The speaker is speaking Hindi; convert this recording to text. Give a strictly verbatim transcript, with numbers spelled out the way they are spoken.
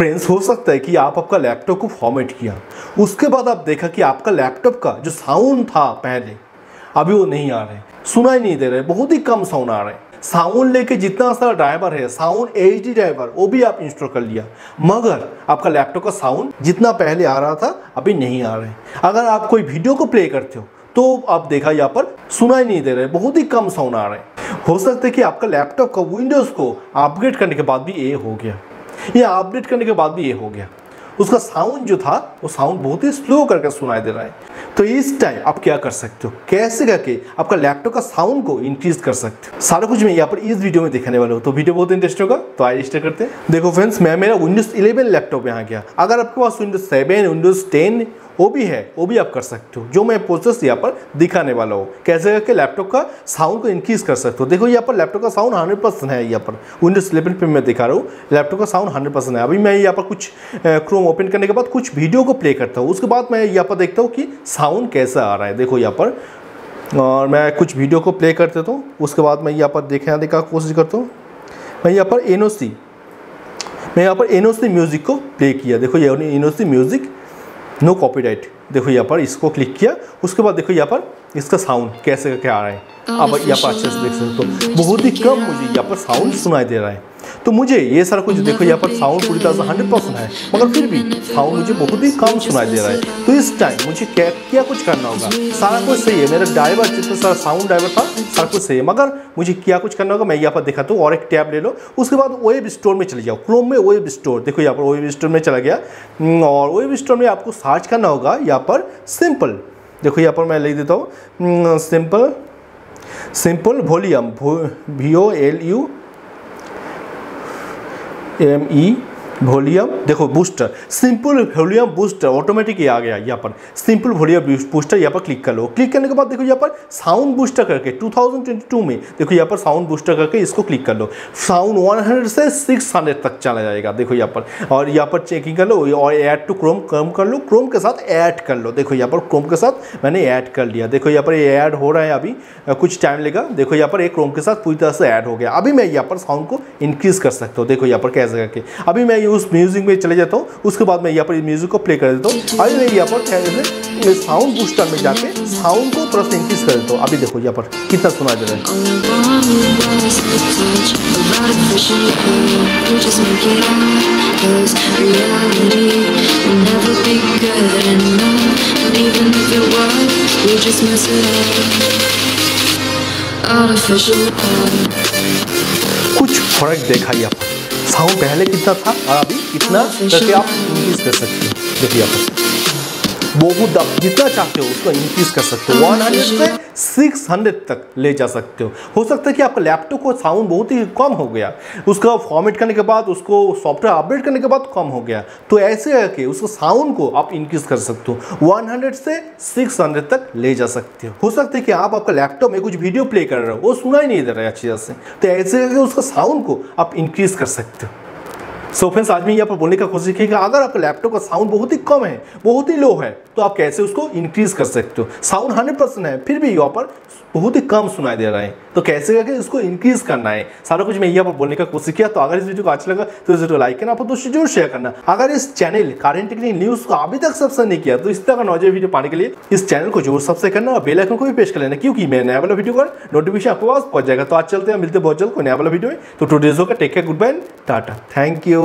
फ्रेंड्स, हो सकता है कि आप आपका लैपटॉप को फॉर्मेट किया, उसके बाद आप देखा कि आपका लैपटॉप का जो साउंड था पहले अभी वो नहीं आ रहा है, सुनाई नहीं दे रहा है, बहुत ही कम साउंड आ रहा है। साउंड लेके जितना सारा ड्राइवर है, साउंड एच डी ड्राइवर, वो भी आप इंस्टॉल कर लिया, मगर आपका लैपटॉप का साउंड जितना पहले आ रहा था अभी नहीं आ रहा है। अगर आप कोई वीडियो को प्ले करते हो तो आप देखा यहाँ पर सुनाई नहीं दे रहा है, बहुत ही कम साउंड आ रहा है। हो सकता है कि आपका लैपटॉप का विंडोज़ को अपग्रेड करने के बाद भी ये हो गया, या अपडेट करने के बाद भी ये हो गया, उसका साउंड जो था वो साउंड बहुत ही स्लो करके सुनाई दे रहा है। तो इस टाइम आप क्या कर सकते हो, कैसे करके आपका लैपटॉप का साउंड को इंक्रीज कर सकते हो, सारा कुछ मैं यहाँ पर इस वीडियो में दिखाने वाला हूँ। तो वीडियो बहुत इंटरेस्टिंग होगा, तो आइए स्टार्ट करते हैं। देखो फ्रेंड्स, मैं मेरा विंडोज इलेवन लैपटॉप यहाँ गया। अगर आपके पास विंडोज सेवन, विंडोज टेन वो भी है, वो भी आप कर सकते हो, जो मैं प्रोसेस यहाँ पर दिखाने वाला हूँ, कैसे करके लैपटॉप का साउंड को इंक्रीज कर सकते हो। देखो यहाँ पर लैपटॉप का साउंड हंड्रेड परसेंट है, यहाँ पर विंडोज इलेवन पे मैं दिखा रहा हूँ लैपटॉप का साउंड हंड्रेड परसेंट है। अभी मैं यहाँ पर कुछ क्रोम ओपन करने के बाद कुछ वीडियो को प्ले करता हूँ, उसके बाद मैं यहाँ पर देखता हूँ कि साउंड कैसा आ रहा है। देखो यहाँ पर, और मैं कुछ वीडियो को प्ले करते तो उसके बाद मैं यहाँ पर देखने का कोशिश करता हूँ। मैं यहाँ पर एन ओ सी मैं यहाँ पर एन ओ सी म्यूज़िक को प्ले किया। देखो ये N O C music no copyright, देखो यहाँ पर इसको क्लिक किया, उसके बाद देखो यहाँ पर इसका साउंड कैसे क्या आ रहा है। अब यहाँ पर अच्छे से देख सकते हो, बहुत ही कम मुझे यहाँ पर साउंड सुनाई दे रहा है। तो मुझे ये सारा कुछ देखो यहाँ पर साउंड पूरी तरह से हंड्रेड परसेंट है, मगर फिर भी साउंड मुझे बहुत ही कम सुनाई दे रहा है। तो इस टाइम मुझे क्या क्या कुछ करना होगा, सारा कुछ सही है, मेरा ड्राइवर जितना सारा साउंड ड्राइवर था सारा कुछ सही है, मगर मुझे क्या कुछ करना होगा मैं यहाँ पर दिखाता हूँ। और एक टैब ले लो, उसके बाद वेब स्टोर में चले जाओ, क्रोम में वेब स्टोर, देखो यहाँ पर वेब स्टोर में चला गया। और वेब स्टोर में आपको सर्च करना होगा यहाँ पर सिंपल, देखो यहाँ पर मैं लिख देता हूँ simple simple volume, V O L U M E volume, देखो booster, simple volume booster automatic ये आ गया। यहाँ पर सिंपल वॉल्यूम बूस्टर यहाँ पर क्लिक कर लो। क्लिक करने के बाद देखो यहाँ पर साउंड बूस्टर करके टू थाउजेंड ट्वेंटी टू में, देखो यहाँ पर साउंड बूस्टर करके इसको क्लिक कर लो, साउंड हंड्रेड से सिक्स हंड्रेड तक चला जाएगा। देखो यहाँ पर, और यहाँ पर चेकिंग कर लो, और ऐड टू क्रोम कम कर लो, क्रोम के साथ ऐड कर लो। देखो यहाँ पर क्रोम के साथ मैंने ऐड कर लिया, देखो यहाँ पर ये ऐड हो रहा है, अभी कुछ टाइम लेगा। देखो यहाँ पर एक क्रोम के साथ पूरी तरह से ऐड हो गया। अभी मैं यहाँ पर साउंड को इंक्रीज़ कर सकता हूँ, देखो यहाँ पर कैसे करके। अभी मैं उस म्यूजिक में चले जाता हूँ, उसके बाद मैं यहाँ पर म्यूजिक को प्ले कर देता हूँ। अभी मैं यहाँ पर साउंड बूस्टर में जाके साउंड को थोड़ा सा इंक्रीज कर देता हूँ। अभी देखो यहाँ पर कितना सुना दे रहा है, कुछ फर्क देखा यहाँ पर। साउंड पहले कितना था और अभी कितना करके आप इंक्रीज कर सकते हो। देखिए यहाँ पर बहुत आप जितना चाहते हो उसको इंक्रीज कर सकते हो, हंड्रेड से सिक्स हंड्रेड तक ले जा सकते हो। हो सकता है कि आपका लैपटॉप को साउंड बहुत ही कम हो गया, उसका फॉर्मेट करने के बाद, उसको सॉफ्टवेयर अपडेट करने के बाद कम हो गया, तो ऐसे करके उसको साउंड को आप इंक्रीज कर सकते हो, हंड्रेड से सिक्स हंड्रेड तक ले जा सकते हो। हो सकता है कि आप आपका लैपटॉप में कुछ वीडियो प्ले कर रहे हो, वो सुनाई नहीं दे रहा है अच्छी तरह से, तो ऐसे करके उसका साउंड को आप इंक्रीज कर सकते हो। सो so फ्रेंड्स, आज मैं यहाँ पर बोलने का कोशिश की कि अगर आपका लैपटॉप का साउंड बहुत ही कम है, बहुत ही लो है, तो आप कैसे उसको इंक्रीज़ कर सकते हो। साउंड हंड्रेड परसेंट है, फिर भी यहाँ पर बहुत ही कम सुनाई दे रहा है, तो कैसे करके इसको इंक्रीज़ करना है, सारा कुछ मैं यहाँ पर बोलने का कोशिश किया। तो अगर इस वीडियो को अच्छा लगा तो इस वीडियो को लाइक करना, आप दोस्तों जरूर शेयर करना। अगर इस चैनल करंट टेक्निकल न्यूज़ को अभी तक सब्सक्राइब नहीं किया तो इस तरह का नॉलेज वीडियो पाने के लिए इस चैनल को जरूर सब्सक्राइब करना, और बेल आइकन को भी प्रेस कर लेना, क्योंकि मैं नया वाला वीडियो का नोटिफिकेशन आपके पास पहुँच जाएगा। तो आज चलते हैं, मिलते बहुत जल्द को नया वाला वीडियो में। तो टुडे का take care, good bye, tata, thank you.